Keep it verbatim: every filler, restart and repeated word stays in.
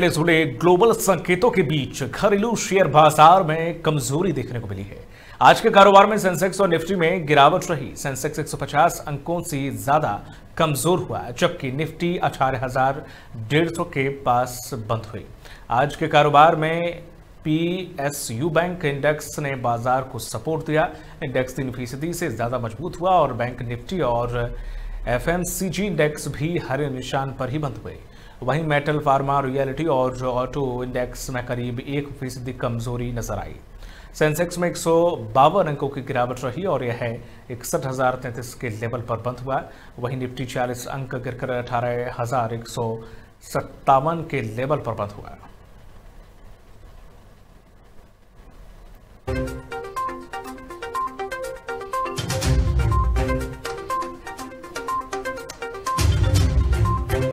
झूले ग्लोबल संकेतों के बीच घरेलू शेयर बाजार में कमजोरी देखने को मिली है। आज के कारोबार में सेंसेक्स और निफ्टी में गिरावट रही। सेंसेक्स एक सौ पचास अंकों से ज्यादा कमजोर हुआ, जबकि निफ्टी अठारह हजार डेढ़ सौ के पास बंद हुई। आज के कारोबार में पीएसयू बैंक इंडेक्स ने बाजार को सपोर्ट दिया। इंडेक्स तीन फीसदी से ज्यादा मजबूत हुआ और बैंक निफ्टी और एफएमसीजी इंडेक्स भी हरे निशान पर ही बंद हुए। वहीं मेटल, फार्मा, रियलिटी और ऑटो इंडेक्स में करीब एक फीसदी कमजोरी नजर आई। सेंसेक्स में एक सौ बावन अंकों की गिरावट रही और यह इकसठ हजार तैंतीस के लेवल पर बंद हुआ। वहीं निफ्टी चालीस अंक गिरकर अठारह हजार एक सौ सत्तावन के लेवल पर बंद हुआ।